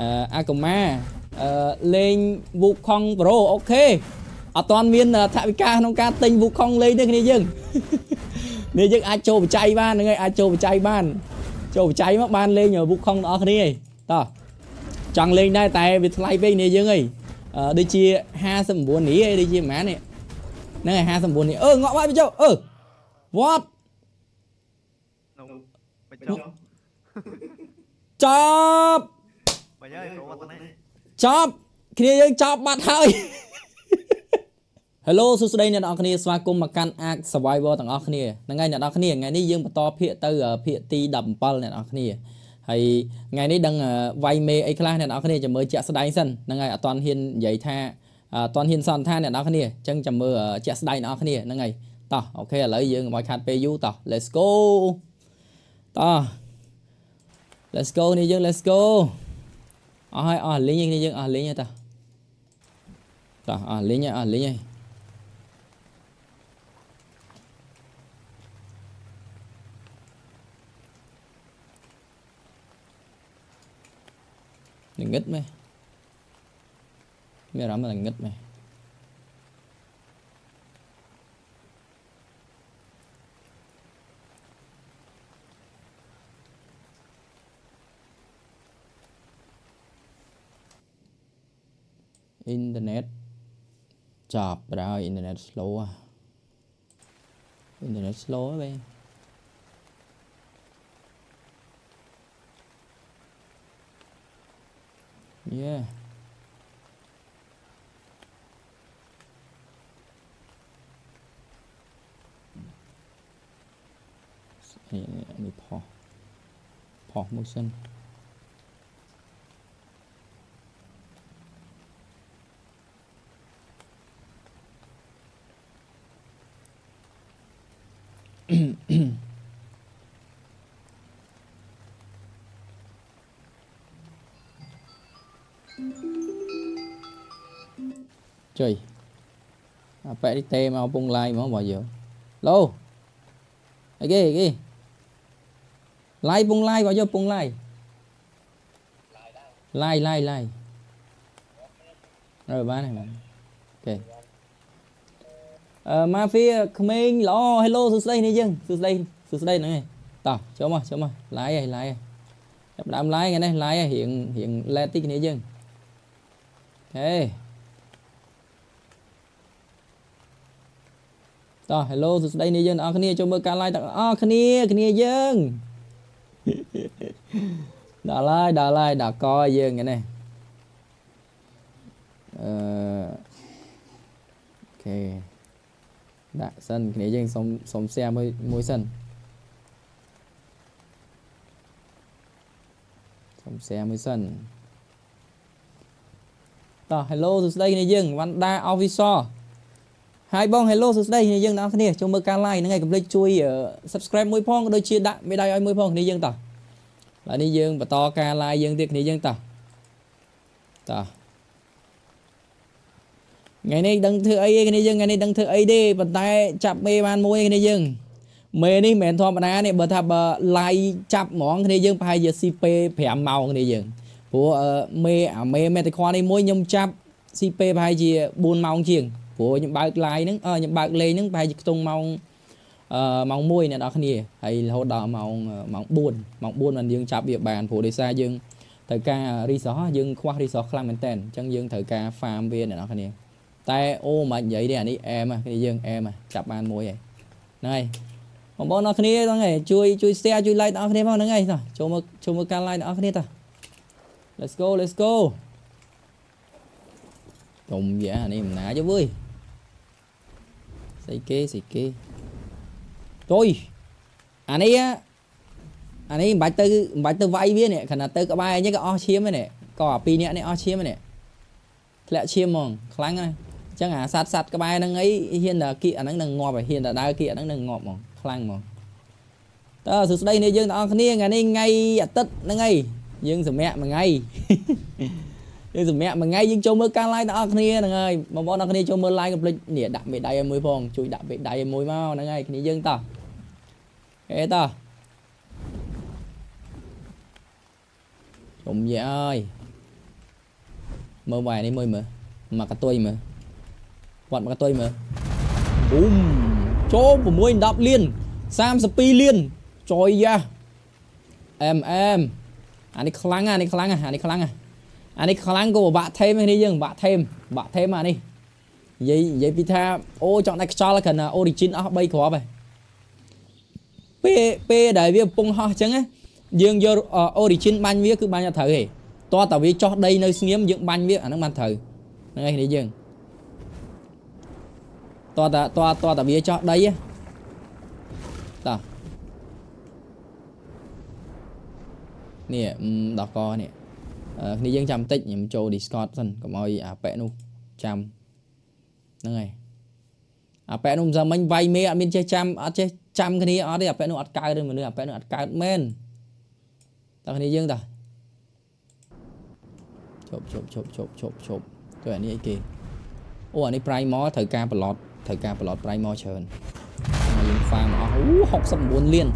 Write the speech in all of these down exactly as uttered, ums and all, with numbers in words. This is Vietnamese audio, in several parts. uh, Akuma uh, lên Wukong Pro ok. À, toàn miên uh, thạ ca nông ca tình Wukong lên đây cái này dừng. Này dừng ai chô chạy ban ngay ai chô chạy ban. Chô chạy mắc ban lên nhờ Wukong đó cái này. Đó. Chẳng lên đây tại vì thay bên này dừng ấy. Ờ đây chia hai mươi chín ní đây chia má này. Này hai mươi chín ní. Ơ ngọ bãi bây giờ. Ơ. What? Chop. Chop. គ្នាយើងចប់បាត់ហើយ Hello សួស្តីអ្នកនរអគ្នាស្វាគមន៍មកកាន់ Ark Survivor ទាំងអគ្នាថ្ងៃនេះយើងបន្តភាគទៅភាគទី 17 អ្នកនរគ្នាហើយថ្ងៃនេះដឹងវៃមេអីខ្លះអ្នកនរគ្នាចាំមើលជាក់ស្ដែងសិនហ្នឹងហើយអត់ទាន់ហ៊ាននិយាយថាអត់ទាន់ហ៊ានសន្និដ្ឋានអ្នកនរគ្នាចឹងចាំមើលជាក់ស្ដែងអ្នកនរគ្នាហ្នឹងហើយតោះអូខេឥឡូវយើងកុំឲ្យខាត់ពេលយូរតោះ Let's go តោះ Let's go នេះយើង Let's go អស់ហើយអស់លេងនេះយើងអស់លេងតោះតោះអស់លេងអស់លេងនេះងឹតមែនមានអារម្មណ៍ថាងឹតមែន Internet chập rồi internet slow à internet slow á bên yeah này này phò phò motion chơi à, phải đi tê mà bung like mà không bao giờ lô cái gì cái like bung like bao giờ bung like like like like rồi ba này bạn ok มาเฟียក្មេងល្អ Hello សួស្ដីគ្នាយើងសួស្ដីសួស្ដីហ្នឹងឯងតោះចូលមកចូលមក Live ហើយ Live ហើយចាប់ដើម Live ថ្ងៃនេះ Live ហើយរៀងរៀង late តិចគ្នាយើង Okay តោះ Hello សួស្ដីគ្នាយើងអ្នកនរគ្នាចូលមើលការ Live ទាំងអស់គ្នាគ្នាយើង ដល់ Live ដល់ Live ដល់កយើងថ្ងៃនេះ Okay ដាក់សិនគ្នាយើងសុំសុំแชร์មួយមួយសិនសុំแชร์មួយសិនតោះ Hello សួស្តីគ្នាយើងវ៉ាន់ដា Official ហើយបង Hello សួស្តីគ្នាយើងអ្នកនរគ្នាចូលមើលការ Live ហ្នឹងឯងកុំភ្លេចជួយ Subscribe មួយផង ដូចជាដាក់ Medal ឲ្យមួយផងគ្នាយើងតោះឥឡូវនេះយើងបន្តការ Live យើងទៀតគ្នាយើងតោះតោះ Ngày nay đăng thư ấy cái này dưng ngày nay đăng thư ấy đi bật tay chập mê ban môi cái này dưng mê đi mẹ thọ bận á này bật thà bờ lai chập mỏng cái này dưng phải giờ cp phải màu cái này dưng của mê à mê mẹ tài khoản này môi nhung chập cp phải gì buồn màu chiềng của những bạn lai nứng ờ những bạn lê nứng phải tung màu màu môi này đó cái này hay hỗ trợ màu màu buồn màu buồn mình dưng chập địa bàn của đời xa dưng thời ca resort dưng khoa resort climate chẳng dưng thời ca farm viên này đó cái này tại ô mà vậy đi anh ấy em à cái dương em à chập ban môi vậy này còn bọn nó cái này nó này chui chui xe chui like nó cái này bao nó ngay rồi chôm một chôm một can like nó cái này ta let's go let's go cùng vậy anh em nã cho vui xây kê xây kê tôi anh ấy á anh ấy bạch tư bạch tư vay viên này khả năng tư cả bay nhé cả o chiếm này này cỏ pin này này o chiếm này lẽ chiêm mong kháng này chẳng à sát sát cái bài năng ấy hiện là kỵ năng năng ngọt và hiện là đa kỵ năng năng ngọt mong kháng mong ta từ đây này dương đó kia ngày nay ngay tất năng ấy dương từ mẹ mà ngay dương từ mẹ mà ngay dương cho mưa ca lai đó kia năng ấy mà bọn nó kia cho mưa lai gặp lịch nè đạm bị đầy môi phong chui đạm bị đầy môi mau năng ấy kia dương ta ê ta cùng vậy ơi Mơ vài đấy mơi mà. Mà cả tôi mà. Bọn mà cả tôi mà. Boom. Chỗ của môi đọc liền. Sam Spi liền. Trời da. Em em. Anh đi khlang à, anh đi khlang à, anh đi khlang à. Anh đi khlang của bạn thêm hay đi dừng, bạn thêm, bạn thêm mà đi. Vậy vậy Pita, ô chọn này cho là cần origin ở bay của vậy. P P đại viên pung ho chăng á. Dương vô origin ban vía cứ ban nhà thử thì to tàu vía cho đây nơi suy nghiệm dựng ban vía ở nước ban thử. Ngay thì dừng. To ta to to tàu vía cho đây á. Đó. Nè, đọc co nè. Này dân chăm tích nhưng cho Discord thân có mọi à pẹ nu chăm nó này à pẹ nu giờ mình vay mê admin chơi chăm ở chơi chăm cái này ở đây à pẹ nu ở cài đây mình đưa à pẹ nu ở cài men tao này dân ta chộp chộp chộp chộp chộp chộp tôi ở đây kì ô ở đây Primo thời ca plot thời ca plot Primo chơi pha mà học xong bốn liên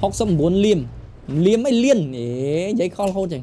học xong bốn liêm liêm ấy liên để giấy con hôn chừng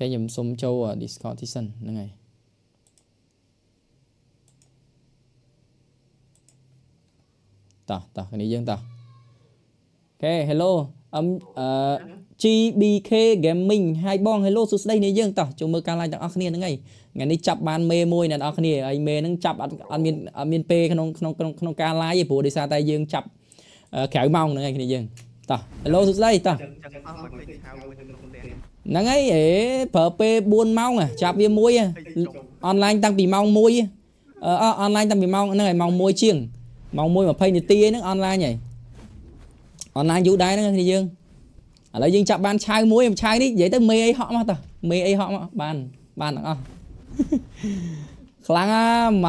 cái nhầm xôm châu ở Discord thì sân nó này tỏ tỏ cái này dương tỏ ok hello âm um, uh, giê bê ca Gaming hai bong hello xuống đây này dương tỏ chúng mơ ca lai tặng ác niên nó ngày ngày nay chập bàn mê môi là ác niên ấy mê nó chập admin admin p không không không không ca lai gì bố để xa tay dương chập kéo mong nó ngày cái này dương tỏ hello xuống đây tỏ ហ្នឹងហើយអេប្រើពេល 4ម៉ោងចាប់វាមួយអនឡាញតាំងពីម៉ោង 1 អនឡាញតាំងពីម៉ោង 1 អនឡាញយូរដែរហ្នឹងនេះយើងឥឡូវយើងចាប់បានឆាវមួយឆាវនេះនិយាយទៅមេអីហក់មកតើមេអីហក់មកបានបានទាំងអស់ ខ្លាំង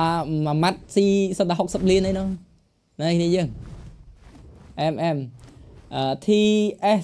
ម៉ាត់ស៊ីសិតតែ sáu mươi លៀន អីនោះ នេះនេះយើងអេមអេម tê ét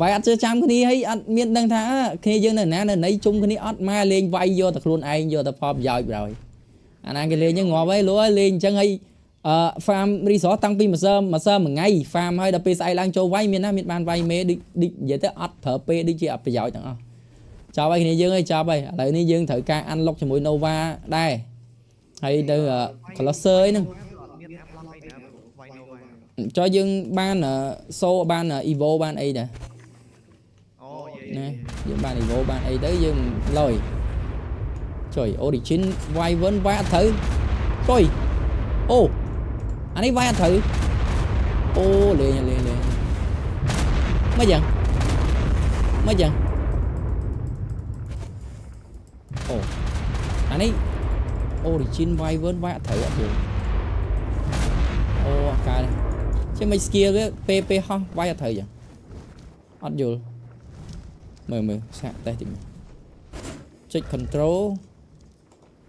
vậy ăn chơi chăm cái này hay ăn miên đang thả khi dương này nè nấy chung cái này ăn mai lên vay vô tập luôn anh vô tập pop dài rồi anh ăn cái lên những ngõ với lúa lên chẳng hay farm resort tăng pin mà sơ mà sơ mà ngay farm hay đập psi lang châu vay miền nam miền ban vay mê đi đi vậy tới ăn thở p đi chơi bây giờ chẳng à chào bây này dương ơi chào bây lại này dương thử ca ăn lóc cho mũi Nova đây hay từ cluster ấy nè cho dương ban ở show ban ở evo ban ấy nè nè dương ban evo ban ấy tới dương lời trời origin vai vẫn vai ăn thử coi ô anh ấy vai ăn thử ô lẹ lẹ lẹ mấy giờ mấy giờ ô anh ấy origin vai vẫn vai ăn thử ạ kìa ô cái này chứ mấy kia cái pê pê không vay ở thời giờ ắt vô mười mười sạc đây thì check control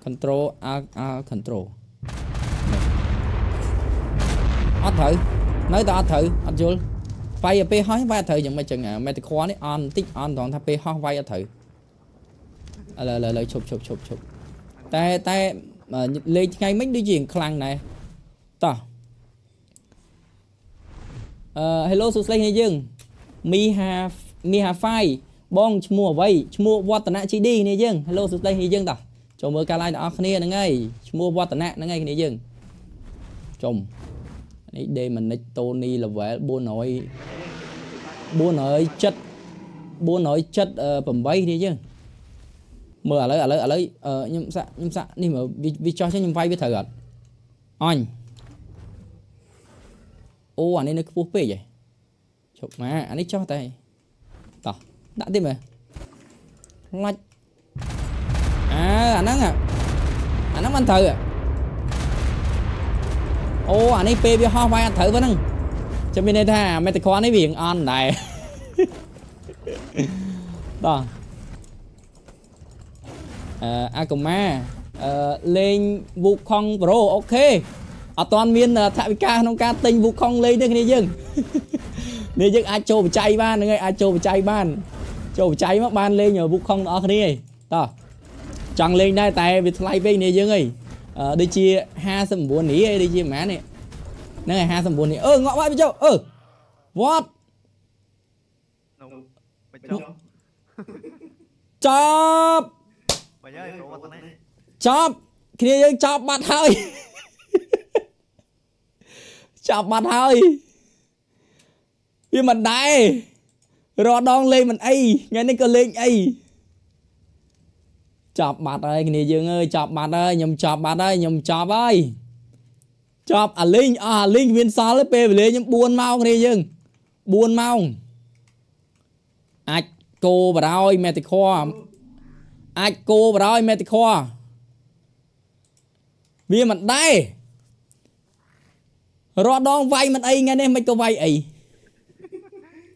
control a a control ắt thử nói ta ắt thử ắt vô vay ở pê hói vay ở thời giờ mấy chừng à mấy cái khóa này on tích on toàn thà pê hói vay ở thời lời lời lời chụp chụp chụp chụp tay tay lấy ngay mấy đứa chuyện khăn này ta Uh, hello សួស្តីគ្នាយើងមីហាមីហាហ្វាយបងឈ្មោះអ្វីឈ្មោះ Vathanak จี ดี គ្នាយើង hello សួស្តីគ្នាយើងតោះចូលមើលការឡាយទាំងអស់គ្នាហ្នឹងហើយឈ្មោះ Vathanak ហ្នឹងហើយគ្នាយើងចំនេះ Demonic Tony level bốn trăm bốn mươi bảy bốn trăm bảy mươi támគ្នាយើង Mưa ở lấy ở lấy ở lấy ờ nhâm sạ nhâm sạ đi mà vì vì cho cho nhâm vay biết thở gật anh ô anh ấy nó cứ búp bê vậy chụp má anh ấy cho tay tỏ đã tiếp mà lách à anh ấy à anh ấy ăn thở à ô anh ấy bê bê ho vay ăn thở với năng cho bên đây tha mấy thằng con ấy biển on này tỏ Uh, Akuma uh, lên Wukong Pro ok ở à, toàn miền uh, thạ ca nông ca tình Wukong lên được này dừng này dừng ai trộm chạy ban người ai trộm chạy ban trộm chạy mắc ban lên nhờ Wukong ở đây to chẳng lên đây tại vì thay bên này dừng ấy uh, đi chia hai sầm buồn nỉ đi chia má này này hai sầm buồn nỉ ơ ngõ vai bây giờ ơ what chop chop kia dân chop mặt hơi chop mặt hơi vì mình đây rồi đón lên mình ấy ngay nên có lên ấy chop mặt ơi kia dân ơi chop mặt ơi nhầm chop mặt ơi nhầm chop ơi chop à linh à linh viên sao lấy pê về lên buồn mau kia dân buồn mau ạch cô bà rồi mẹ thì kho ai cô bà rồi mẹ thì kho vì mặt đây rồi đón vay mặt ấy nghe nên mấy câu vay ấy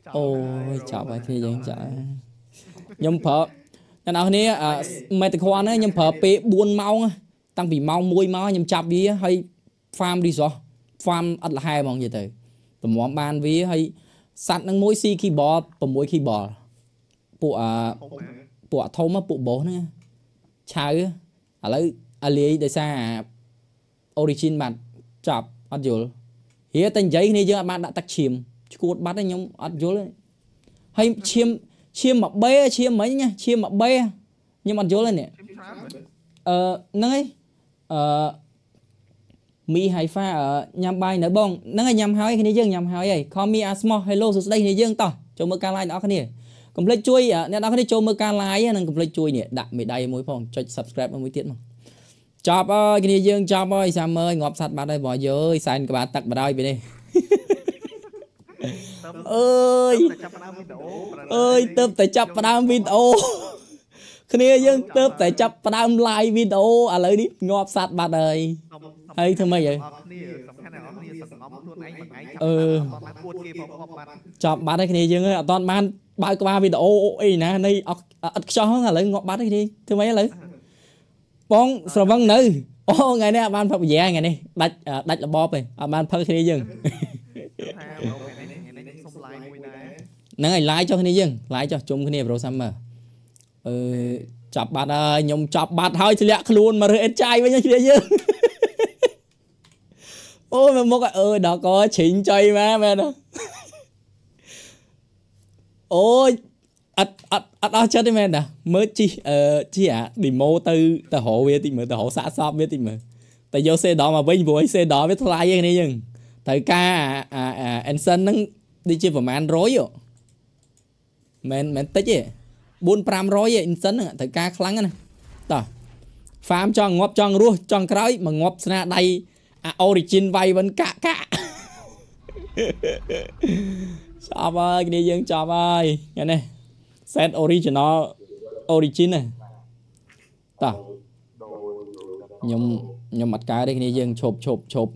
ôi chào bài thì vậy chào nhầm phở cho nào này mẹ thì kho nữa nhầm phở pê buồn mau tăng vì mau môi mau nhầm chạp với hay farm đi rồi farm ăn là hai món gì từ tụi món ban với hay sạch năng mối si khi bò tụi mối khi bò bộ à bộ thâu mà bộ bố nữa chơi à lấy ali để xa origin bạn chập ăn dồi hé tên giấy này chứ bạn đã tắt chìm cột bắt đấy nhóm ăn dồi hay chim chim mà bé chim mấy nha chim mà bé nhưng mà ăn dồi lên nè ờ nấy ờ mi hải pha ở nhầm bài nở bông nấy nhầm hái cái này chứ nhầm hái ấy call me a small hello số đây này chứ tao cho mưa ca lai đó cái này cầm lấy chui à nên đó cái cho mưa ca lái á nên cầm lấy chui nè đặt mày đây mối phòng cho subscribe mối tiết mà chọc ơi cái này dương chọc ơi sao ơi ngọt sạch bạn đây bỏ dưới xanh các bạn tặng vào đây về đây ơi ơi tớp tại chọc vào đam video cái này dương tớp tại chọc vào đam like video à lấy đi ngọt sạch bạn đây hay thưa mày vậy ừ chọc bạn đây cái này dương ơi toàn man bao qua video ấy nè này ắt cho hơn là lấy ngọt bát đi đi thứ mấy lấy bong sờ văng nữ ô ngày nay ban phật dè ngày nay đặt đặt là bóp này ban phật khi đi dừng này lái cho khi đi dừng lái cho chung khi đi pro summer chọc bát ơi nhung chọc bát hơi thì lẹ luôn mà rồi trai với nhau khi đi dừng ôi mà một cái ơi đó có chín chơi mà mẹ đó ôi ắt ắt ắt ắt chết đi men nè mới chi ờ chi à demo từ từ hộ về thì mới từ hộ xã shop biết thì mới tại vô xe đó mà với vui xe đó với thay cái này dừng thời ca à à à Anson nó đi chơi vào mà ăn rối rồi men men tích vậy bốn trăm rối vậy Anson thời ca khăng nè tờ farm cho ngóp cho ruo cho cái mà ngóp ra đây à, origin vay vẫn cả cả chào ơi cái này dân chào ơi nghe này set original origin này ta nhom nhom mặt cái đây cái này dân chộp chộp chộp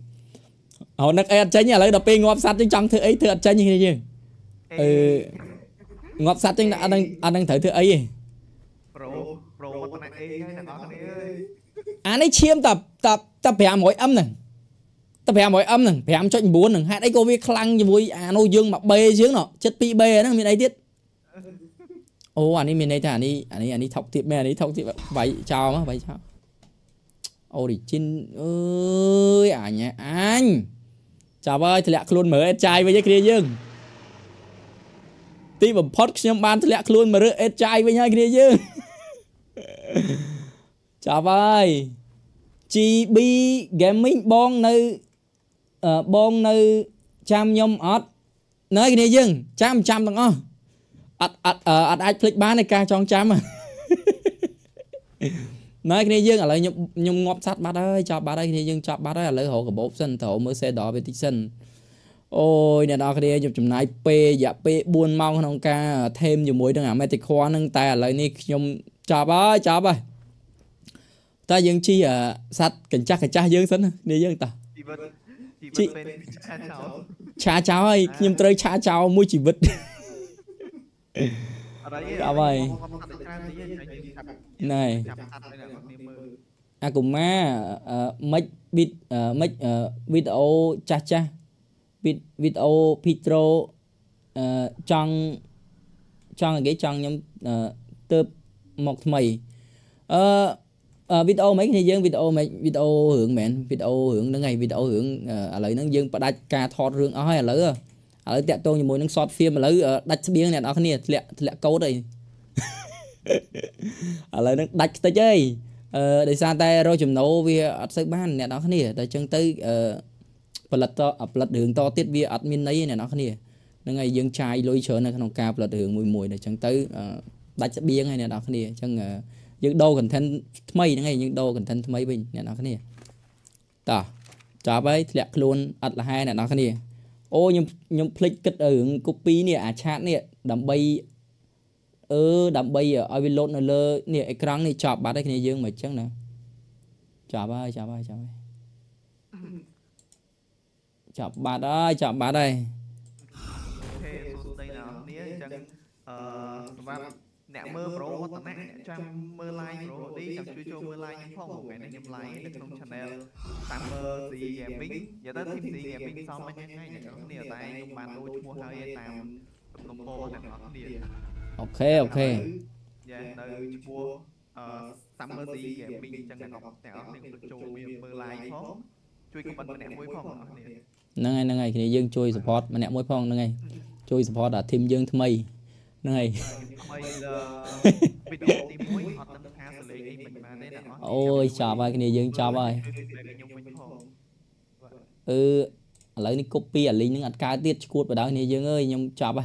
họ nắc ép tránh nhà lấy đập pin ngọc sắt chứ chẳng thứ ấy thứ ép tránh như thế này ừ ngọc sắt chứ anh đang anh đang thử thứ ấy anh ấy chiêm tập tập tập bẻ mỗi âm này ta phải mỗi âm này phải cho buồn này hạt ấy cô viết khăn cho vui à nô dương mà bê dưới nó chất pi bê nó miền đây tiết ô anh đi miền đây thà đi anh đi anh đi thọc tiệp mẹ đi thọc tiệp vậy chào má vậy chào ô đi chín ơi à nhà anh chào ơi thì lẹ luôn mở ép trai với nhau kia dương tí mà post nhóm ban thì lẹ luôn mở ép trai với nhau kia dương chào ơi giê bê gaming bong nơi Uh, bong nơi chăm nhom ọt nơi cái này dừng chăm chăm bằng ọ ọt ọt ọt ai click bán này ca cho chăm à Nói cái này dương ở lại nhung, nhung ngọt sát bắt ơi, chọc bắt ơi, cái này dương chọc bắt ơi, lấy hộ của bố sân thổ mới xe đỏ về tích sân. Ôi, nè đó cái này nhung chùm nái pê, dạ pê buôn mong không ca, thêm nhiều mũi đừng ảm mê tịch khoa nâng ta ở lại này nhung chọc ơi, chọc ơi. Ta dương chi à, sát cảnh chắc cảnh chắc dương sân, này dương ta. Chị, chá cháu ơi, nhung trời chá cháu, mũi chỉ vứt. Dạ vậy này à cùng má make bit make video cha cha video Petro trong trong cái trong nhóm từ một mày video mấy cái gì video mấy video hưởng mẹn video hưởng nó ngày video hưởng ở lại nó dương và đặt cà thọt hưởng ở hai lỡ ở tẹt tôi như mối nước sọt phim mà lấy đặt biếng này đó cái này lẹ lẹ câu đây ở lấy nước đặt tới chơi để sang tay rồi chấm nấu vì ở sân ban này đó cái này để chân tới vật lật to lật đường to tiết vì admin đấy này đó cái này nó ngày dương trai lôi chở này không cao lật đường mùi mùi để chân tới đặt biếng này này đó cái này chân những đô cần thân mây nó ngày những đô cần thân mây bình này đó cái này tỏ trả với lẹ luôn ở là hai này đó cái này. Ô nhưng nhưng click kết ứng copy nè à chat nè đầm bay ơ đầm bay ở bên lót nó lơ nè cái răng này chọc bát đấy này dương mà chắc nè chọc ơi chọc ơi chọc ơi chọc bát ơi chọc bát đây nè mơ pro tận nè trang mơ like pro đi chẳng chui cho mơ like phong một ngày này em like được không channel tạm mơ gì gaming giờ tới thêm gì gaming xong anh ngay này có điều tại công ban đôi mua hơi tạm đồng hồ này nó liền ok ok giờ tới mua tạm mơ gì gaming chẳng ngọc ngọc tẹo này được cho mơ like phong chui công ban nè môi phong nó ngay nó ngay thì dương chui support mà nè môi phong nó ngay chui support đã thêm dương thêm mây này. Ôi chào ơi cái này dương chào ơi. Ừ, lấy này copy ở link nó cá tiết chuột vào đó này dương ơi, nhung chào ơi.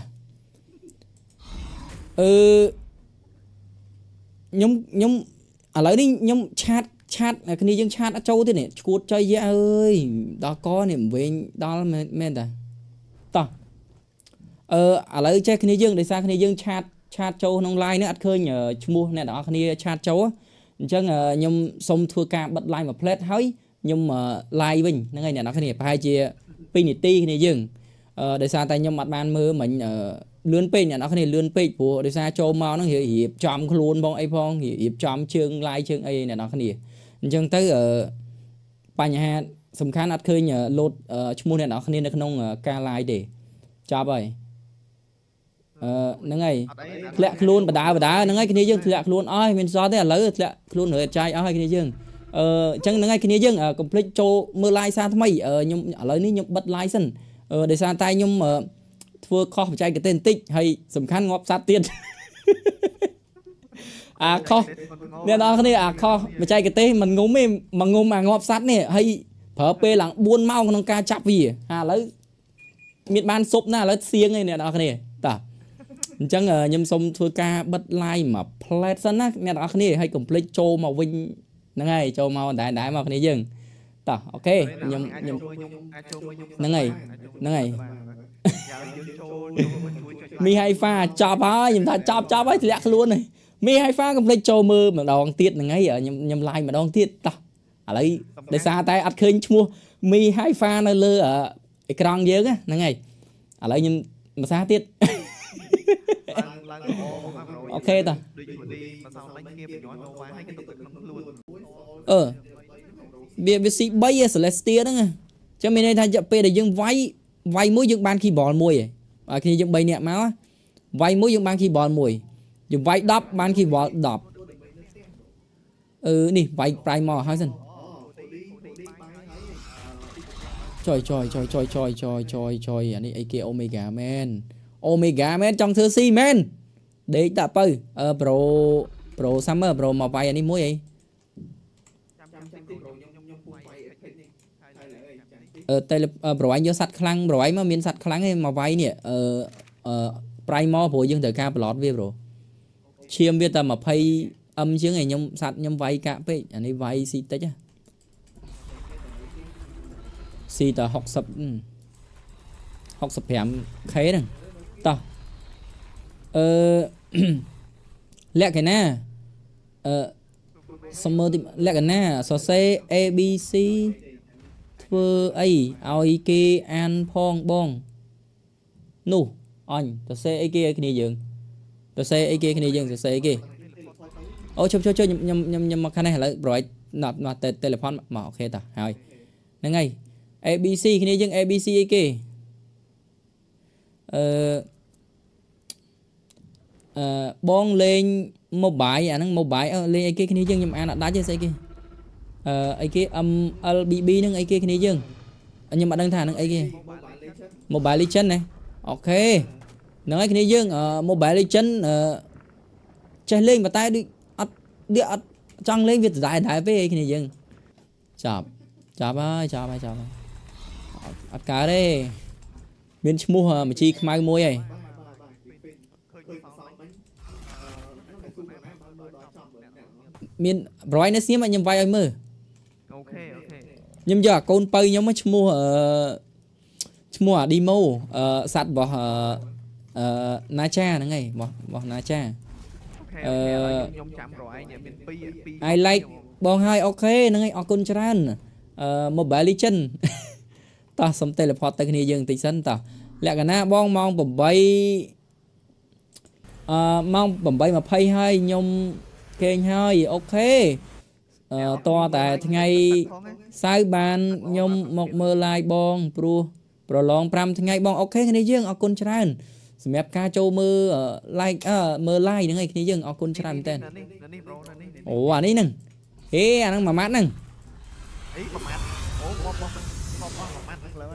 Ừ. Nhung nhung ở lấy đi nhung chat chat cái này dương chat ở châu thế này, chuột chơi dễ ơi. Đó có này về đó men ta. Ta. เออឥឡូវចេះគ្នាយើងដោយសារគ្នាយើងឆាតឆាតចូលក្នុង เออហ្នឹងហើយធ្លាក់ខ្លួនបដាបដាហ្នឹងហើយគ្នាយើងធ្លាក់ខ្លួនអស់ហើយមានសតទេឥឡូវធ្លាក់ខ្លួនរើចៃអស់ហើយគ្នាយើងអឺអញ្ចឹងហ្នឹងហើយគ្នាយើងកុំភ្លេចចូលមើល Chẳng à, nhầm xong thua ca bất lai mà plate sẵn á. Nghe đó cái này hay complete cho màu vinh. Nâng này cho màu đáy đáy màu cái này dừng. Tỏ ok nhầm nhầm nâng này nâng này mi hay pha chop á nhầm ta chop chop ấy thì lẹt luôn này mi hay pha complete cho mơ mà đòn tiết là ngay ở nhầm nhầm lai mà đòn tiết tỏ ở đây để xa tay ắt khơi mua mi hay pha nó lơ ở cái răng dướng á nâng này ở đây nhầm mà xa tiết. Ok ta. Ờ. Bia bia xí bay Celestia đó nghe. Cho mình đây thay chợ P để dương vay, vay mỗi dương ban khi bò mùi. À khi dương bay nẹt máu á. Vay mỗi dương ban khi bò mùi. Dương vay đập ban khi bò đập. Ừ nè, vay primal hả dân. Trời trời trời trời trời trời trời trời, anh ấy kia Omega man. Omega men trong thứ si men để tập ơi ờ, pro pro summer pro mà vay anh đi muối gì ờ tele ờ, pro anh vô sạch khăn pro anh mà miền sạch khăn ấy mà vay nè ờ ờ primal pro dương thời ca plot về pro chiêm biết ta mà pay âm chứ này nhom sạch nhom vay cả pe anh ấy vay xịt tới chứ xịt tờ học sập học sập hẻm khé này tờ ờ lẹ cái na ờ summer thì lẹ cái na so xe abc thưa ấy ai kia an phong bong nu anh tờ xe ấy kia cái này dừng tờ xe ấy kia cái này dừng tờ xe ấy kia ô chụp chụp chụp nhầm nhầm nhầm mà cái này là rồi nạp nạp tê telephone mà ok ta rồi này ngay abc cái này dừng abc ấy kia ờ Uh, bong lên một bài à nó một bài uh, lên cái kia nhưng mà đã chơi kia ấy kia âm lbb nó ấy kia kia nhưng mà đang thả nó ấy kia một bài Legend này ok nói cái này dương uh, một bài Legend uh, chơi lên và tay đi đi trăng lên việc giải đại với cái này dương chập chập ơi chập ơi chập ơi cá đây biến mua mà chi mai môi này miền bói nó xiêm anh nhầm vai anh mơ nhầm giờ con pơi nhóm mới mua mua đi mâu sạt bỏ na cha nó ngay bỏ bỏ na cha I like bong hai ok nó ngay con trăn một bài Legend ta xong teleport tới này dừng tí sân ta lẹ cả na bong mong bẩm bay mong bẩm bay mà pay hai nhom kênh hơi ok ờ, to tại ngày sai bàn nhom một mơ lại bong pro pro long pram ngày bong ok cái này dương ở con tràn mẹp ca châu mơ like mơ like những ngày cái này dương ở con tràn tên ồ à này nưng ê à nưng mà mát nưng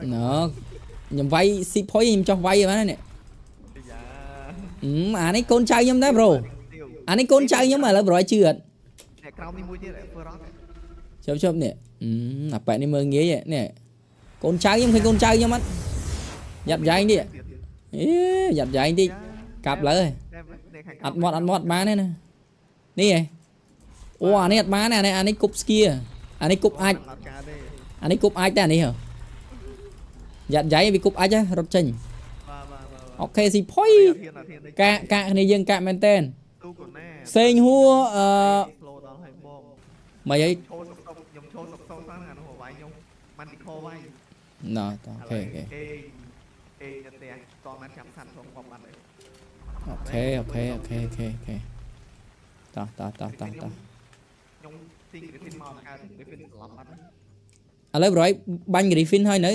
nó nhầm vay ship phối nhầm cho vay mà này à này con trai nhầm đấy bro anh ấy con trai nhưng mà là bói trượt chớp chớp nè là bạn đi mơ nghĩa vậy nè con trai nhưng khi con trai nhưng mắt giặt giày anh đi giặt giày anh đi cặp lỡ ăn mọt ăn mọt má này nè đi này ủa anh ấy ăn má này này anh ấy cúp kia anh ấy cúp ai anh ấy cúp ai ta này hả giặt giày vì cúp ai chứ rốt trình ok gì phoi cạ cạ này dừng cạ men tên Sen hua ờ mày ấy nó ok ok ok ok ok ta ta ta ta ta à lấy rồi bánh Griffin hay nữa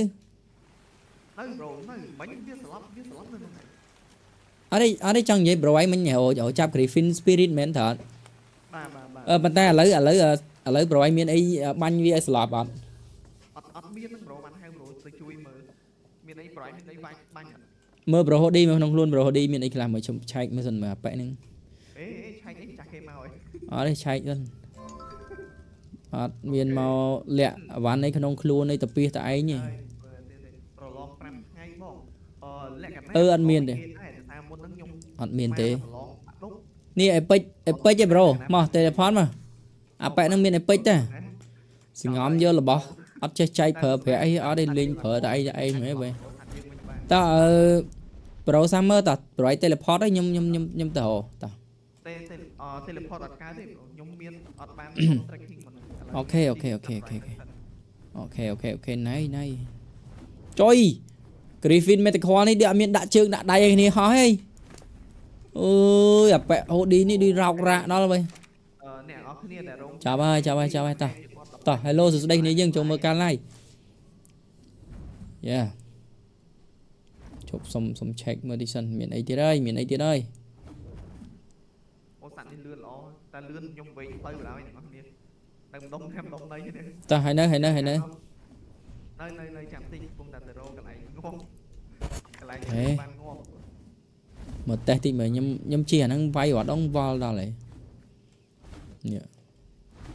ở đây ở đây chẳng vậy bro ấy mình nhậu chỗ chạp Griffin Spirit men thật ờ bạn ta lấy à lấy à lấy bro ấy miền ấy ban vi ấy slap bạn mơ bro họ đi mà không luôn bro họ đi miền ấy làm mới chụp chạy mới dần mà bậy nưng ở đây chạy luôn miền màu lẹ ván ấy không luôn đây tập pia tại ấy nhỉ ơ ăn miền đấy ăn miền thế nè epic epic vậy bro mà telephone mà à bạn đang miền epic ta xin ngắm vô là bỏ ăn chơi chơi phở phở ấy ở đây link phở tại đây mấy vậy ta bro summer ta rồi teleport đấy nhung nhung nhung nhung ta hồ ta ok ok ok ok ok ok ok này này chơi Griffin Metacore này địa miền đại trường đại đại này hả hay ơi à mẹ hô đi đi rọc rạ đó là vậy chào ơi chào ơi chào ơi ta ta hello rồi đây này nhưng cho mơ can này yeah chụp xong xong check mơ đi sân miền ấy thế đây miền ấy thế đây ta hãy nói hãy nói hãy nói thế mà tết thì mà nhâm nhâm chi năng vay hoạt động vào ra lại nhở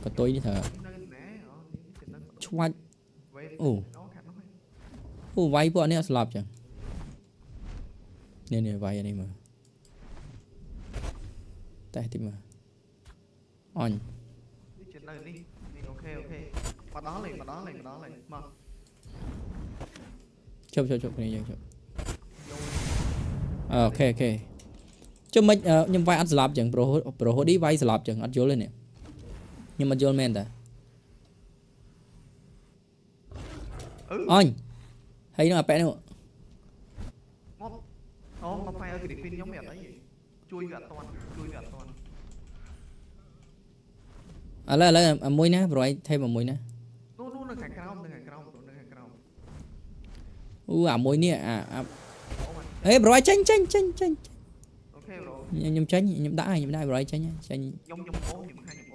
có tôi đi thở chuột ủ ủ vay bọn này slap chẳng nên này vay này mà tết thì mà on đi chuyện này đi mình ok ok vào đó này vào đó này vào đó này mà chụp chụp chụp này chụp chụp ok ok cho mình nhưng vai ăn slap chẳng pro pro đi vai slap chẳng ăn vô lên nè nhưng mà vô men ta on thấy nó pet nữa nó nó phải ở cái pin giống mẹ đấy chui gần toàn chui gần toàn à là là mũi nè rồi thêm một mũi nè luôn luôn là cảnh cao là cảnh cao là cảnh cao u à mũi nè à ê rồi tránh tránh tránh tránh nhầm tránh nhầm đã nhầm đã rồi tránh tránh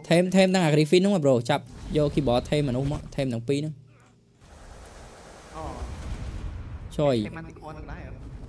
thêm thêm đang là Griffin đúng không bro chập vô khi bỏ thêm mà nó thêm đồng pi nữa trời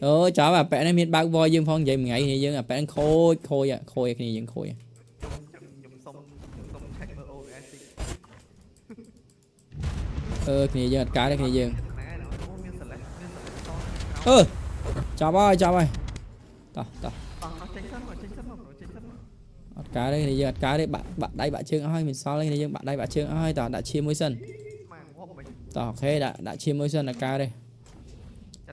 ơ cháu bà bẻ nó miết bác voi dương phong vậy mình ngày này dương à bẻ nó khôi khôi à khôi cái này dương khôi à ơ cái này dương cái này cái này dương ơ cháu ơi cháu ơi tỏ tỏ cái đây thì giờ cái đây bạn bạn đây bạn chương ơi mình sao đây thì bạn đây bạn chương ơi tỏ đã chia môi sân tỏ khê đã đã chia môi sân là cái đây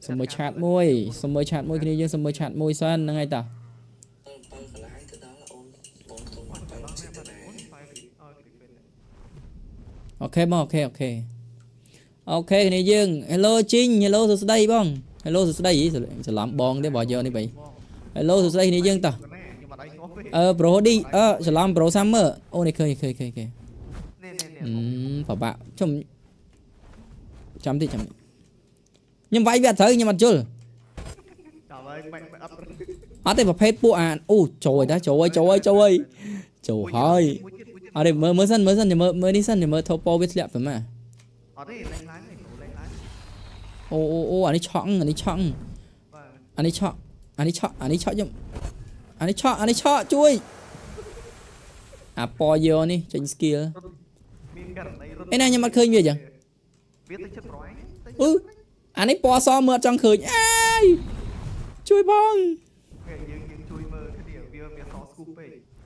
xong mới chặt môi xong mới chặt môi cái này chứ xong mới chặt môi sân là ngay tỏ ok bong ok ok ok cái này dương hello Trinh hello từ đây bong hello từ đây gì sẽ làm bong để bỏ giờ đi vậy hello từ đây này dương tỏ ờ pro đi ờ slam pro summer ô này khơi khơi khơi khơi ừm bảo bạo chấm chấm thì chấm nhưng vậy việc thấy nhưng mà chưa ở đây vào phép bùa à ô trời đã trời ơi trời ơi trời ơi trời ơi ở đây mới mới sân mới sân thì mới mới đi sân thì mới thâu po biết lẹ phải mà ô ô ô anh ấy chọn anh ấy chọn anh ấy chọn anh ấy chọn anh ấy chọn anh ấy cho anh ấy cho chui à po vô ní trên skill cái này nhưng mà khơi gì vậy ừ anh ấy po so mượt trong khơi ai chui bong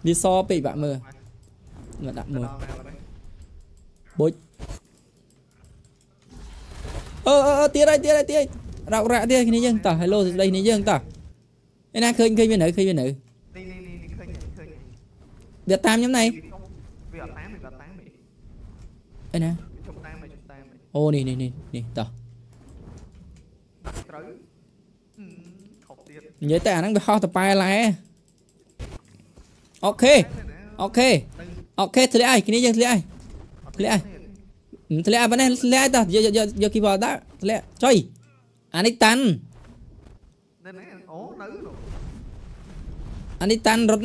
đi so bị bạn mờ mượt đặt mờ bối ơ ơ tía đây tía đây tía rạo rạ tía cái này dương tả hello đây này dương tả cái này khơi khơi bên nữ khơi bên nữ việt tam nhóm này đây nè ô nè nè nè nè tờ vậy ta đang bị ho tập bài lại ok ok ok thử ai cái này giờ thử ai thử ai thử ai bên này thử ai ta giờ giờ giờ kỳ vào đó thử ai chơi anh ấy tan anh đi tan rốt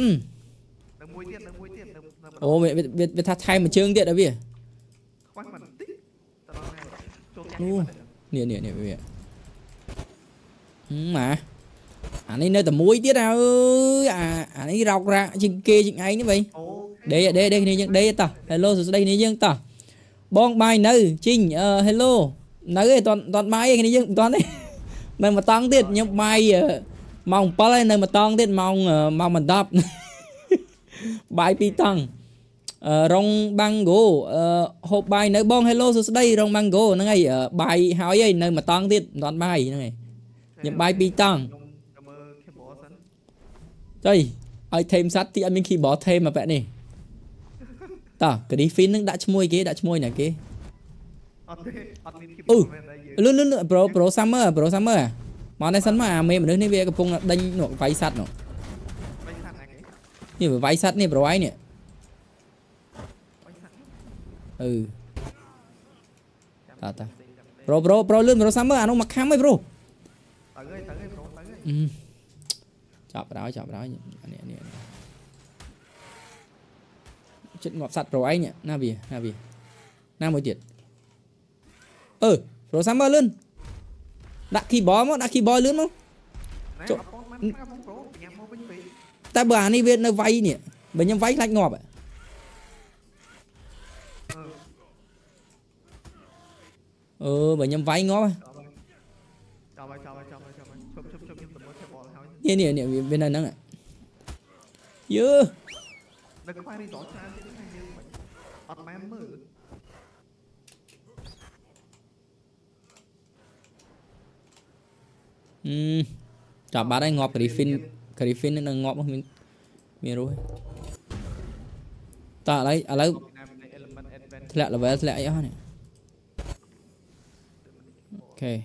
ô mẹ mẹ mẹ thắt thay một chương tiện đó bìa nè nè nè bìa mà anh ấy nơi tầm muối tiết nào ơi à anh ấy rọc ra chừng kia chừng ấy nữa vậy đây đây đây này đây ta hello rồi đây này dương ta bong bài nơi Trinh hello nơi toàn toàn bài này dương toàn đấy mình mà tăng tiết nhưng mai mong pa lên nơi mà tăng tiết mong mong mình đáp bài pi tăng rong băng gỗ hộp bài nơi bong hello rồi đây rong băng gỗ nó ngay bài hỏi ấy nơi mà tăng tiết toàn bài này những bài pi tăng đây ai thêm sát thì anh mình khi bỏ thêm mà vậy này ta cái đi phim nó đã môi kia đã môi này kia ừ luôn luôn luôn pro pro summer pro summer món này sẵn mà mềm nữa nên về cái vùng đánh nổ váy sắt nổ như váy sắt này pro ấy nè ừ ta ta pro pro pro luôn pro summer anh ông mặc khám ấy pro chọc đó chọc đó nè nè Chết ngọt sạch rồi anh ạ. Nào bìa, nào bìa. Nào mới tiệt. Ừ, rồi xăm bơ luôn. Đã khi bó mà, đã khi bó luôn không? Chỗ... Ta bà này Việt nó vay nè. Bởi nhầm vay lạch ngọt ạ. Ừ, bởi nhầm vay ngọt ạ. Nè nè nè, bên này nắng ạ. Dư chả bát anh ngọt Griffin, Griffin nên là ngọt mình mình rồi. Ta lấy à lấy lẹ là về lẹ nhá này. Ok.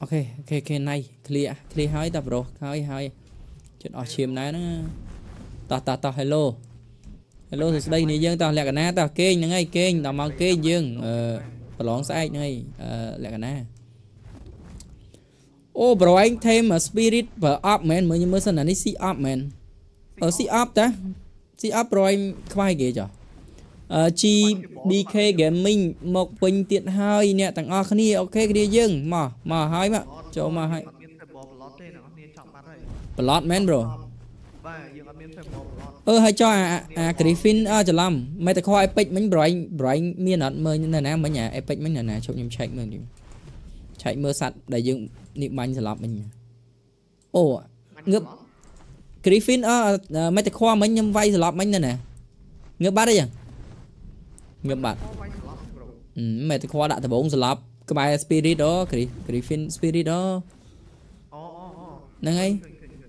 Ok, ok, ok, này, clear, clear hai tập rồi, hai, hai. Chuyện ở chiếm này nó... Ta, ta, ta, hello. Hello, thì đây này dương, ta, lẹ cả ná, ta, kênh, nâng ngay, kênh, ta, mong kênh dương. Ờ, bà lóng xa anh, nâng ngay, lẹ cả ná. Ô, bro, anh thêm ở spirit và up, man, mới như mới sân là ní si up, man. Ở si up, ta, si up, bro, anh khoai kìa chả. giê đê ca Gaming một bình tiện hai nè tặng o khní ok kia dương mà mà hai mà cho mà hai plot man bro ơ hay cho à à Griffin à chả lầm mày tao coi epic mình bright bright miên ẩn mơ như này nè mấy nhà epic mấy nhà này chụp nhầm chạy mơ chạy mơ sạch đại dương niệm bánh chả lầm mình ồ ngược Griffin à mày tao coi mấy nhầm vay chả lầm mấy nè ngược bát đấy à ngập bạt, ừ, mày thì khoa đã từ bốn slap, cái bài spirit đó, Griffin spirit đó, nè ngay,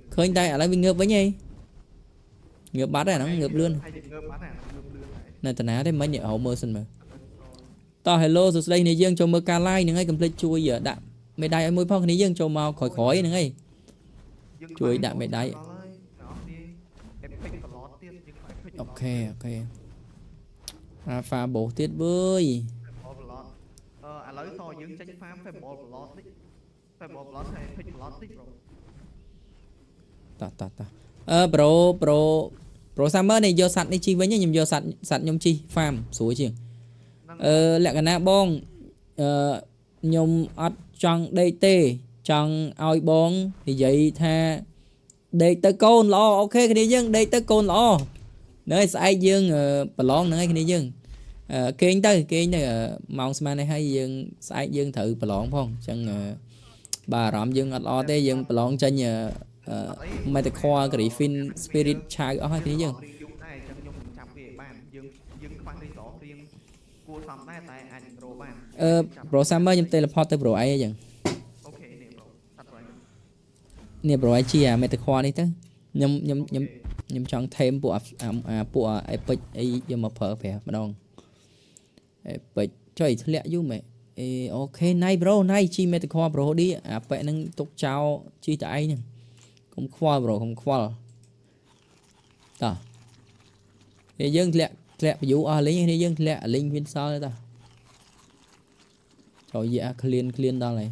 khơi tay ở lại bị ngược với nhây, ngược bát này nó ngược luôn, này từ nãy đây mấy nhẹ hậu mơ xin mà, tao hello rồi đây này dương cho mơ ca lai nè ngay complete chui giờ đạm, mày đai ở môi phong này dương cho màu khỏi khói nè ngay, chui đạm mày đai, ok ok. À, pha bổ tiết bơi. Ta ta ta. Ờ pro pro pro summer này vô sạch đi chi với nhá, nhầm vô sạch sạch nhom chi farm sủi chi. Ờ lẹ cả bong ờ nhom ắt chăng đây tê, chăng oi bong thì vậy tha đây tới côn lo ok cái này dân đây tới côn lo. Nơi sai dương bà lon nữa cái này dương kênh tới kênh này mong xem này hay dương sai dương thử bà lon phong chẳng bà rộm dương ở lo tới dương bà lon trên nhờ mày tịch khoa Griffin spirit chai ở cái này dương bro summer nhầm teleport tới bro ai vậy nè bro ai chia mày tịch khoa đi tới nhầm nhầm nhầm nhưng chẳng thêm bộ bộ epic ấy mà phở phải mà đong epic chơi thật lẹ mẹ ok này bro này chi mẹ khoa bro đi à vậy nâng tục chào chi tại anh không khoa bro không khoa ta để dân lẹ lẹ dụ à lấy này dân lẹ linh viên sao đây ta trời dạ clean clean ra này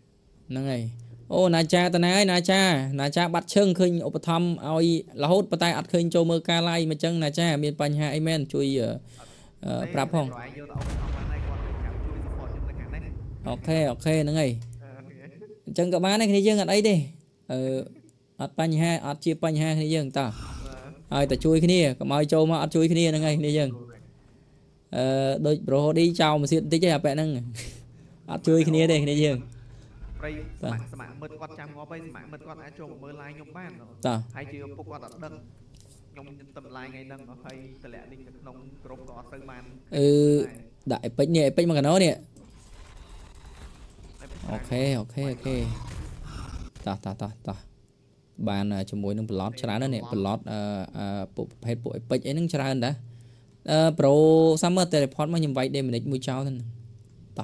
năng này, ô na cha ta này na cha na cha bắt chân khơi ô bát thăm ao là hốt bắt tay ăn khơi châu mơ ca lai mà chân na cha miền Pành Hà amen chui ปรับห้องโอเคโอเคนั่งไงจังกับบ้านนี่ยังอัดไอ้ดิเอออัดปัญหาอัดชีปัญหานี่ยังต่อไอ้แต่ช่วยขี้นี่กับไอ้โจมาอัดช่วยขี้นี่นั่งไงนี่ยังเออโดยโปรดีเจ้ามาเสียติดใจแปะนั่งอัดช่วยขี้นี่เด็กนี่ยังไปสมัครมือก้อนจำก็ไปสมัครมือก้อนไอ้โจมมือลายยกบ้านต่อให้จีบพวกก้อนดังừ đại bệnh nhẹ bệnh mà cả nó nè ok ok ok ta ta ta ta bàn cho mối nông plot chả nữa nè plot hết bụi bệnh ấy nông chả hơn đã pro summer teleport mà nhìn vậy đây mình định mua trao thân ta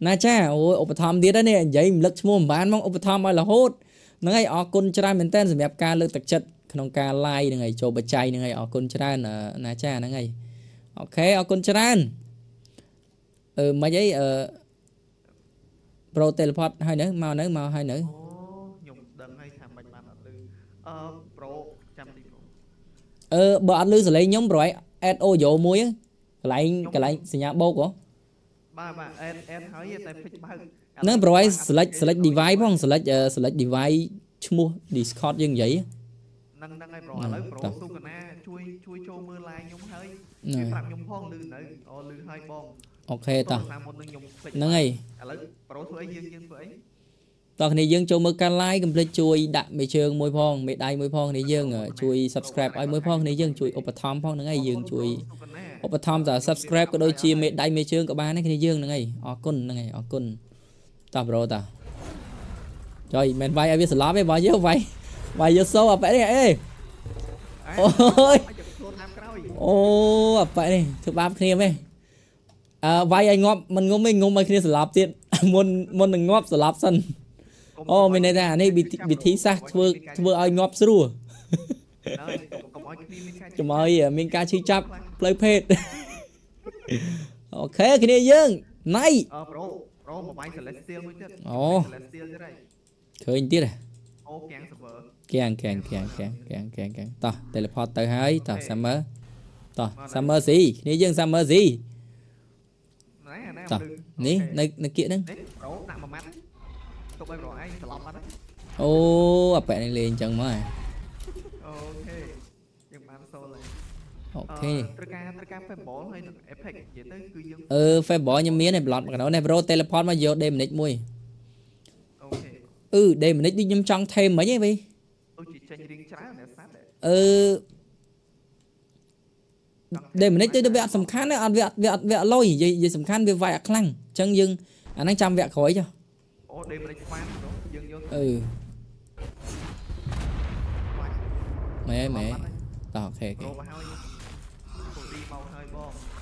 na cha ôi ốp thom đi đó nè vậy mình lật mua bán mong ốp thom ai là hốt nó ngay ở con trai mình tên rồi đẹp ca lực tật chậtขนมกาไล่หนึ่งไงโจบใจหนึ่งไงออกคนชรานะนาชาหนึ่งไงโอเคออกคนชราเออมาใช้เออโปรเตลพอดให้หนึ่งมาหนึ่งมาให้หนึ่งเออบ่อัดลื้อสไลย้อมร้อยเอสโอโยมวยไล่ไล่สัญญาโบกบ่นั่นร้อยสไลสไลดีไวพ่องสไลสไลดีไวชั่วโมงดิสคอร์ดยังไงนั่งนั่งไอ้ปลอยเลยปลอยสู้กันแน่ช่วยช่วยโจมือลายยงเฮ้ยไปปรับยงพ้องลือหน่อยอ๋อลือให้บ้องโอเคต่อนั่งไอ้ปลอยช่วยยืนยืนไปต่อคนนี้ยืนโจมือการไล่กันเลยช่วยดักไม่เชิงมวยพ้องไม่ได้มวยพ้องคนนี้ยืนช่วย subscribe ไอ้มวยพ้องคนนี้ยืนช่วยอุปถัมภ์พ้องนั่งไอ้ยืนช่วยอุปถัมภ์แต่ subscribe ก็โดยชีไม่ได้ไม่เชิงกับบ้านนั่งคนนี้ยืนนั่งไอ้อ๋อกุนนั่งไอ้อ๋อกุนต่อปลอยต่อจอยแมนไวไอ้วิศลาไม่ไหวเยอะไวvậy giờ sâu à vậy này ê ôi ô vậy này thứ ba kia mày vậy anh ngóp mình ngóp mình ngóp mày kia slap tiền môn môn mình ngóp slap sân ô mình này là này bị bị thí sát vừa vừa ai ngóp xíu chồng ơi mình ca chi chắp play pet ok kia này dương này ô khởi tiết à càng càng càng càng càng càng càng to teleport tới hai to summer to summer gì này dương summer gì to ní này này kia đấy ô à bạn này liền chẳng mới ok ờ phải bỏ những miếng này lọt mà nó này pro teleport mà vô đêm này mui ừ đây mình lấy đi nhâm trong thêm mấy vậy vi ừ đây mình lấy tới việc sầm khăn đấy việc việc việc lôi gì gì sầm khăn việc vải khăn chân dưng anh đang chăm việc khói cho ừ mẹ mẹ tao khe khe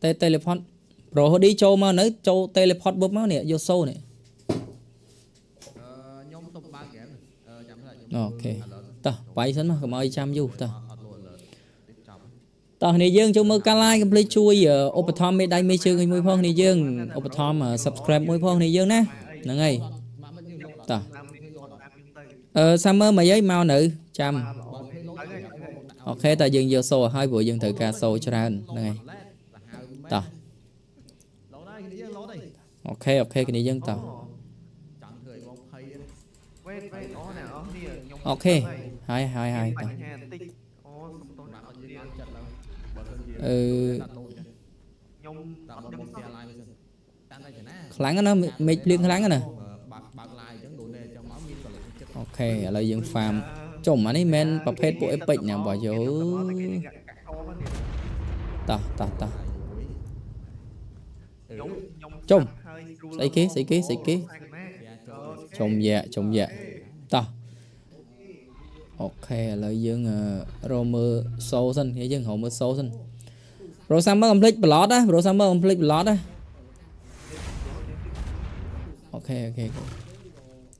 te teleport pro đi châu mà nữa châu teleport bấm máu nè vô sâu nè ok ta vậy sẵn mà cảm ơn chăm du ta ta này dương cho mơ ca lai cầm lấy chui optom mấy đây mấy chương người môi phong này dương optom mà subscribe môi phong này dương nè nè ngay ta ờ summer mà giấy mau nữ chăm ok ta dừng vô show hai buổi dừng thử ca show cho ra nè ngay ta ok ok cái này dương ta ok hai hai hai ừ Kháng nó mệt liên kháng nè. Ok, là dương farm. Chồng anh ấy men bắp hết bộ epic nè bỏ dấu. Ta ta ta. Chồng. Sấy kia, sấy kia, sấy kia. Chồng dạ, chồng dạ. Ta. Ok, là dương Romer Soul xanh, cái dương Romer Soul xanh. Rồi Summer complete plot á, rồi Summer complete plot á. Ok ok.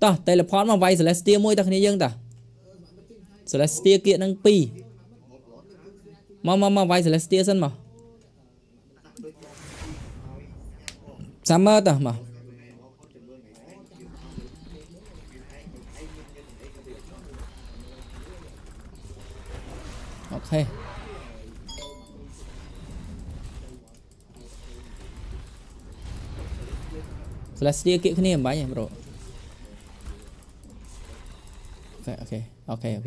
Ta teleport mà vay Celestia môi ta khní dương ta. Celestia kia nang hai. Mà mà mà vay Celestia sân mà. Summer ta mà. Ok. Celestia kia khní em bái bro. Ok ok ok ok.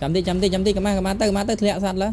Chấm đi chấm đi chấm đi các má các má tới các má tới lẹ sạt lá.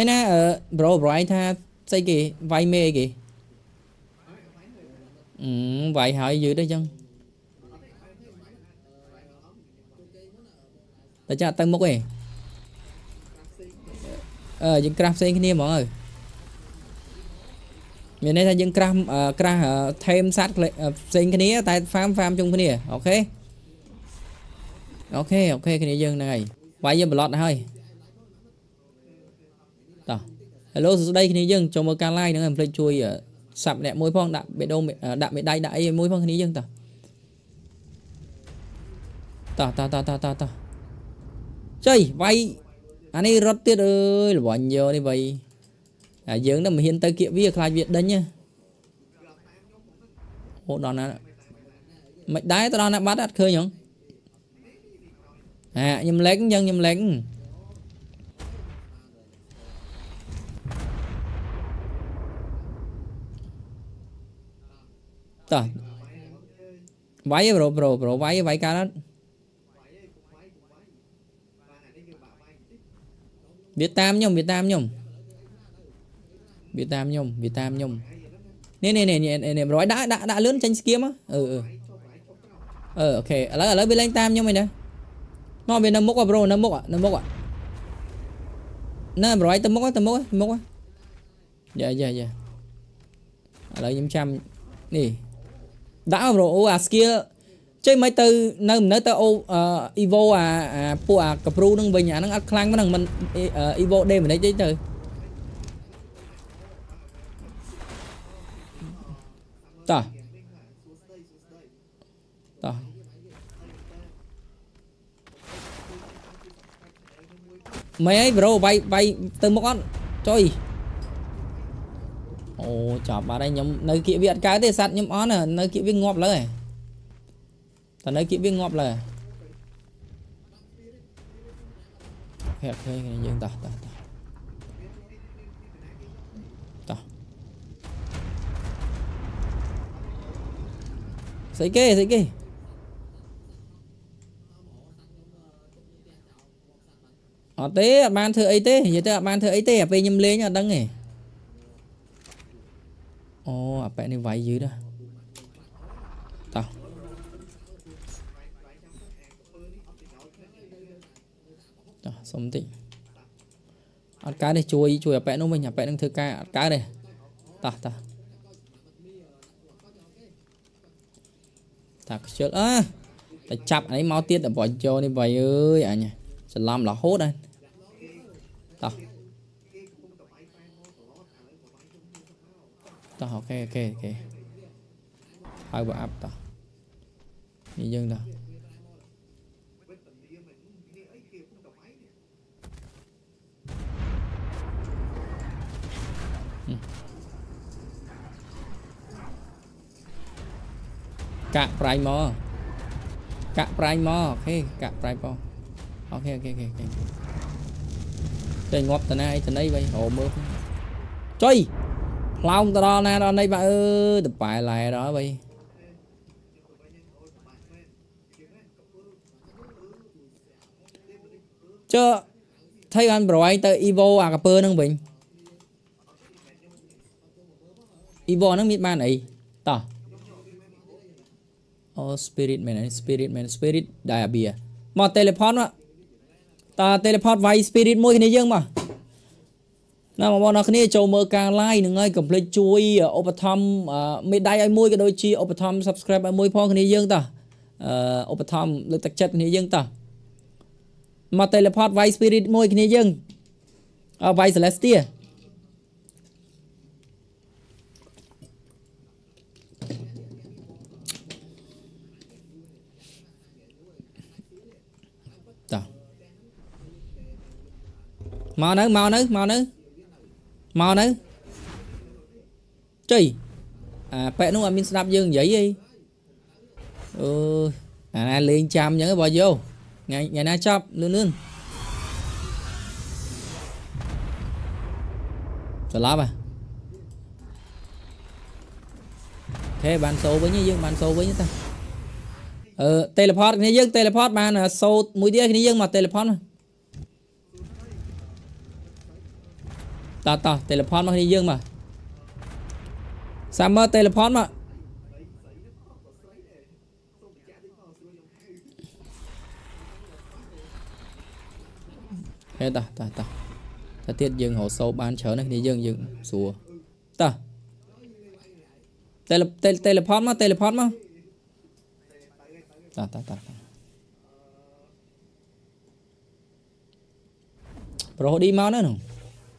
Ena bro bro anh tha xây kì vay mê kì. Ừ vậy hỏi dữ đó chăng. Ta cho tăng mốc ấy. Ờ dân craft xây cái này mọi người. Mình đây là dân craft uh, craft uh, thêm sát uh, xây cái này tại farm farm chung cái này. Ok. Ok ok cái này dân này. Vay dân blood này thôi. Hello, đây khi này dừng cho một can like nữa em play chui ở sập nẹt môi phong đạp bị đau đạp bị đai đai môi phong khi này dừng ta ta ta ta ta ta ta chơi vay anh ấy rót tiết ơi là bỏ nhiều đi vậy à dừng đó mà hiện tại kiện việc lại việc đấy nhá ô đó là mày đái tao đó là bắt đặt khơi nhở à nhầm lén nhầm nhầm lén ta vay bro bro bro vay vay cá đó Việt Nam nhung Việt Nam nhung Việt Nam nhung Việt Nam nhung nè nè nè nè nè bro đã đã đã lớn tranh kiếm á ừ ừ ờ ok lấy lấy bên lên tam nhung mày nè nó bên năm mốc à bro năm mốc à năm mốc à nè bro tầm mốc á tầm mốc á mốc á dạ dạ dạ lấy năm trăm nè đã bro ô à kia chơi mấy từ nơi mình nói tới ô Evo à à pu à cặp ru nâng về nhà nâng ắt khang với thằng mình Evo đêm mình đấy chứ từ ta ta mấy ấy bro bay bay từ một con chơi ô chọc vào đây nhóm nơi kia viện cái thì sạt nhóm on à nơi kia viên ngọp lời ta nơi kia viên ngọp lời hẹp thế này dương ta ta ta ta xây kê xây kê ở té ban thưa ấy té giờ tới ban thưa ấy té về nhầm lên nhá đắng này ô à bạn này vay dưới đó tao tao xong tịnh ăn cá này chui chui à bạn nó mình à bạn đang thưa ca ăn cá này tao tao tao chết á tao chập ấy máu tiết đã bỏ cho đi vậy ơi à nhỉ sẽ làm là hốt đây tao ok ok ok hai bộ áp ta như dân ta Cak primer. Cak primer. Oke, cak primer. Oke, oke, oke, oke. Tây ngọt từ nay từ đây vậy. Ồ mơ. Chơi. Long từ đó nè, đó đây bạn ơi, tập bài lại đó vậy. Chứ thấy anh bro anh tới Evo à cà pơ nâng bình. Evo nâng mít man ấy. Tỏ. Oh spirit man, spirit man, spirit đại bia. Mà teleport á. Ta teleport vai spirit môi cái này dương mà. Nào mà bọn nó cái này châu mơ càng like nâng ơi complete chui overthom mê đai ai môi cái đôi chi overthom subscribe ai môi phong cái này dương ta. Overthom lực tạc chất cái này dương ta. Mà teleport vai spirit môi cái này dương. À vai celestia. Mau nữa, mau nữa, mau nữa. Mau nữa. Chơi. À pẹ nó admin snap dương vậy đi. Ừ, à này liền trăm những cái bò vô. Ngày ngày nay chop lươn lươn. Sợ lắm à. Thế bàn số với như dương, bàn số với như ta. Ờ teleport này dương, teleport bàn là số mũi đĩa cái này dương mà teleport mà. Tao tao teleport mà cái dương mà. Summer teleport mà. Hết ta ta ta. Ta tiết dương hồ sâu ban chở này cái dương dương xùa. Ta. Tele tele teleport mà teleport mà. Ta ta ta. Pro đi mau nữa không?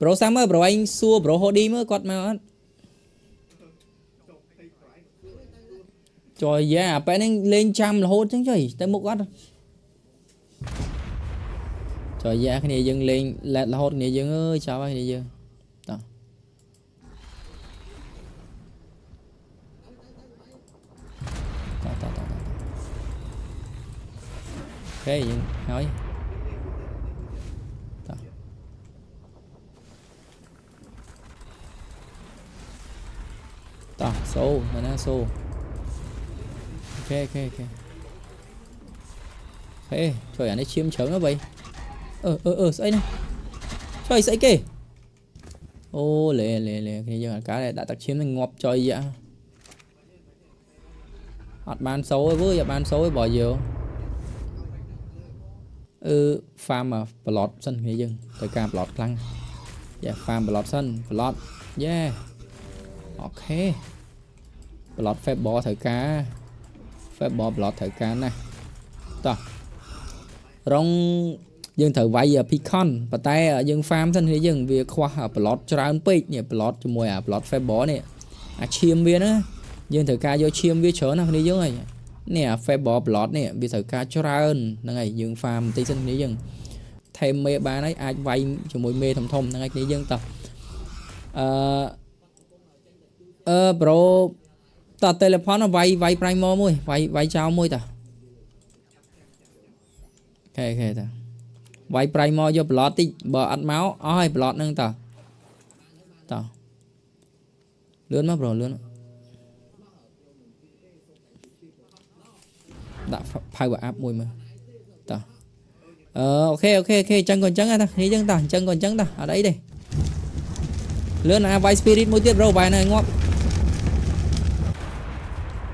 bro sang mới bro anh xua bro hồ đi mới quạt mà trời dạ yeah, bé nên lên trăm là hốt chứ trời tới một quát trời dạ yeah, cái này dừng lên là, là hốt này dừng ơi chào anh này dừng đó đó đó đó ok dừng hỏi ta số mà nó số ok ok ok thế trời anh ấy chiếm chớn nó vậy ờ ờ ờ sấy này trời sấy kì ô lẹ lẹ lẹ cái giờ cá này đã tặc chiếm thành ngọp trời dạ hạt bàn xấu với giờ bàn xấu bỏ nhiều ừ farm mà plot sân cái dừng thời ca plot lăng dạ farm plot sân plot yeah ok plot phải bỏ thời cá phải bỏ plot thời cá này ta rong dương thử vay giờ picon và tay dương farm thân thế dương việc khoa plot tràn pick nhỉ plot cho mùi à plot phải bỏ nè à chiêm viên á dương thử cá vô chiêm viên chớ nào thế dương này nè phải bỏ plot nè vì thử cá tràn là ngày dương farm tây sinh thế dương thêm mê ba đấy ai vay cho mùi mê thầm thầm là ngày thế dương tập ờ bro ta teleport nó vay vay primer môi vay vay chào môi ta ok ok ta vay primer vô plot tí bờ ăn máu ôi plot nâng ta ta lướn mất bro lướn đã power up môi mà ta ờ ok ok ok chân còn trắng ta thấy chân ta chân còn trắng ta ở đấy đây lướn là vay spirit môi tiếp bro vay này ngọt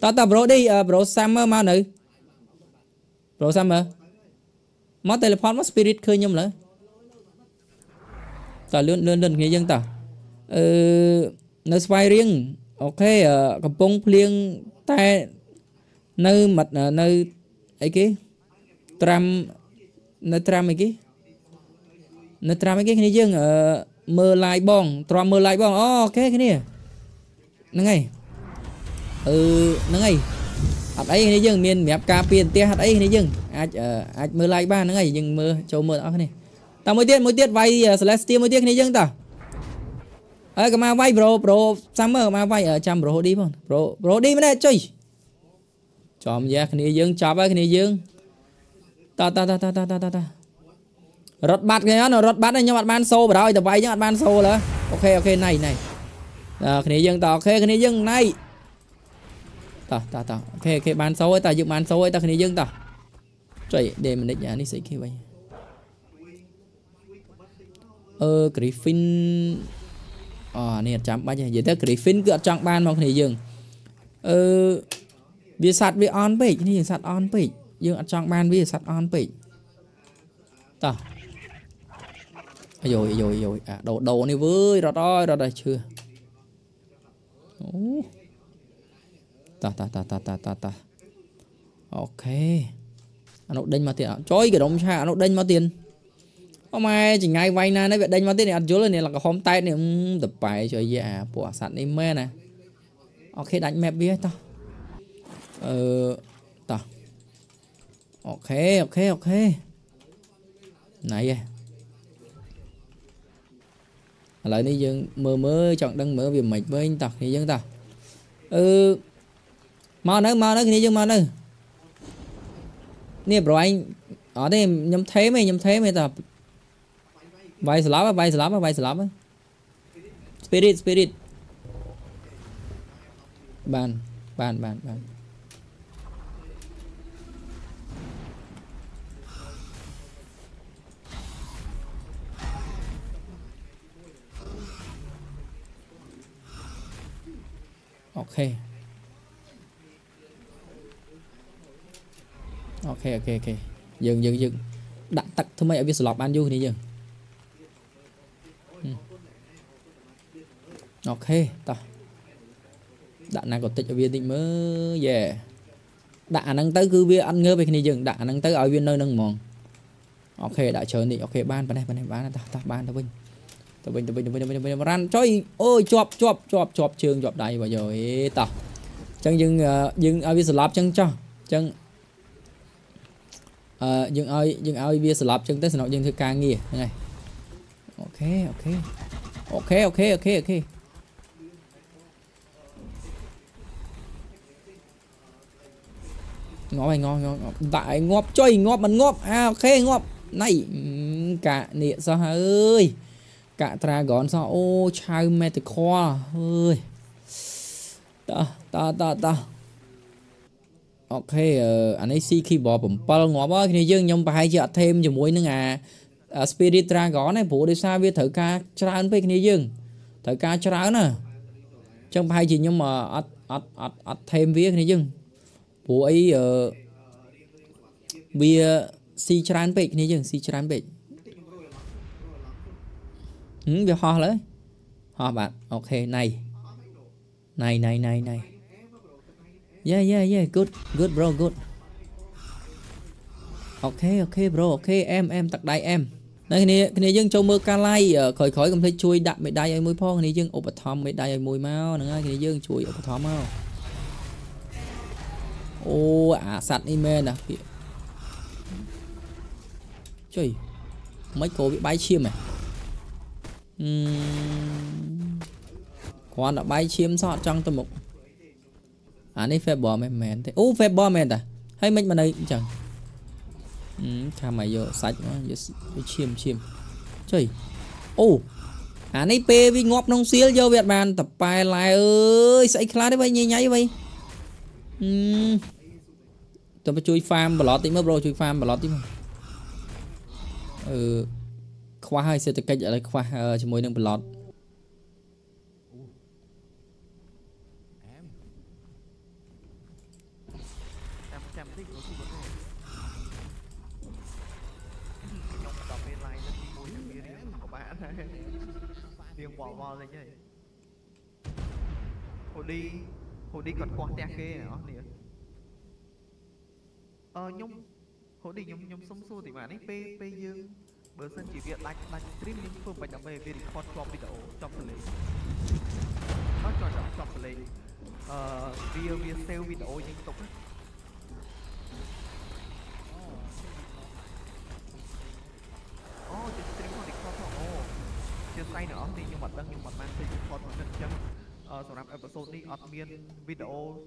Ta ta bro đi, bro summer mau nữ. Bro summer. Mất teleport mất spirit khơi nhum lỡ. Ta lượn lượn lượn cái dương ta. Ờ nó spy riêng. Ok, cầm bông phliêng tai nơi mặt nơi ấy cái tram nơi tram ấy cái nơi tram ấy cái này dương ở mơ lại bong tram mơ lại bong ok cái này nó ngay ừ nó ngay hạt ấy này dương miền mép cà biển tia hạt ấy này dương ai ai mơ lại ba nó ngay nhưng mơ châu mơ đó cái này ta mới tiết mới tiết vay celestia mới tiết này dương ta ơi cái ma vay bro bro summer ma vay ở trăm bro đi không bro bro đi mới đây chơi chọn ra cái này dương chọn ra cái này dương ta ta ta ta ta ta ta ta rớt bát cái nó rớt bát này nhưng mà ban show vào rồi tập vay nhưng mà ban show nữa ok ok này này à, cái này dương ta ok cái này dương này ta ta ta ok ok ban show ấy ta dựng ban show ấy ta cái này dương ta trời để mình định giá đi xí kia vậy ờ Griffin ờ này chấm bao nhiêu vậy tới Griffin cứ chọn ban mà cái này dương ờ vi sát vi on page cái này sát on page dương ở trong ban vi sát on page ta rồi rồi rồi à đồ đồ này với rồi rồi rồi đây chưa ta ta ta ta ta ta ta ok nó đinh mà tiền chối cái đồng xa nó đinh mà tiền hôm nay chỉ ngay vay na nó vậy đinh mà tiền này ăn dối này là cái hôm tay này tập bài chơi gì à bỏ sẵn đi mẹ này ok đánh mẹ biết ta ờ ta ok ok ok này lại này dương mơ mơ chọn đăng mở việc mệt với anh ta thì dân ta ừ mau nữa mau nữa thì dương mau nữa nè bro anh ở đây nhầm thế mày nhầm thế mày ta bay slap bay slap bay slap spirit spirit bàn bàn bàn bàn ok ok ok ok dừng dừng dừng đặt tắt thôi mấy ở biết slot ban du thì dừng ok ta đặt này có tích ở viên định mới về đặt năng tới cứ viên ăn ngơ về thì dừng đặt năng tới ở viên nơi nâng mòn ok đã chờ đi ok ban ban này ban này ban ta ta ban ta vinh tụi mình tụi mình tụi mình tụi mình tụi mình ran chơi ôi chọp chọp chọp chọp trường chọp đầy bây giờ ta chẳng dừng dừng ai biết slap chẳng cho chẳng dừng ai dừng ai biết slap chẳng tới nó dừng thứ ca nghe này ok ok ok ok ok ok ngó mày ngó ngó đại ngóp chơi ngóp mình ngóp à ok ngóp này cả nịa sao ơi cả dragon sao ô chai metacore ơi ta ta ta ta ok anh ấy si khi bỏ bấm bao ngõ bao thì dương nhom bài giờ thêm giờ muối nữa à spirit dragon này phụ đi xa với thử ca trán với cái dương thử ca trán nè trong bài gì nhưng mà ắt ắt ắt ắt thêm với cái dương phụ ấy bia si trán với cái dương si trán với ừ việc ho đấy ho bạn ok này này này này này yeah yeah yeah good good bro good ok ok bro ok em em tặc đai em đây cái này cái này dân châu mơ ca lai khỏi khỏi cầm thấy chui đạp mấy đai ở môi phong này dân ốp thom mấy đai ở môi mau nữa cái này dân chui ốp thom mau ô à sạch email à trời mấy cô bị bay chim này còn đã bay chiếm sọt trong tôi mục anh ấy phép bò mềm mềm thế ô phép bò mềm à hay mình mà đây chẳng thà mày vô sạch nó chiếm chiếm trời ô anh ấy pê với ngọc nông xíu vô Việt Nam tập bài lại ơi sấy khá đấy vậy nháy nháy vậy Tôi phải chui farm bỏ lọt tí mới bro, chui farm bỏ lọt tí mà. Ừ. Khóa hơi sẽ tự cách ở đây khóa cho mối nâng bỏ lọt. Hồi đi, hồi đi còn quạt tè kê nữa nè. Ờ nhung, hồi đi nhung nhung sống xua thì mà đấy, p p dương. Bữa sân chỉ việc like like stream nhưng phương phải đóng về việc record cho video cho play. Nó cho cho cho play. Ờ video video sale video nhưng tục. Oh, chỉ stream còn record thôi. Oh, chưa say nữa thì nhưng mà đang nhưng mà mang chơi record mà nên chăng. Ờ, sau đó episode này, admin video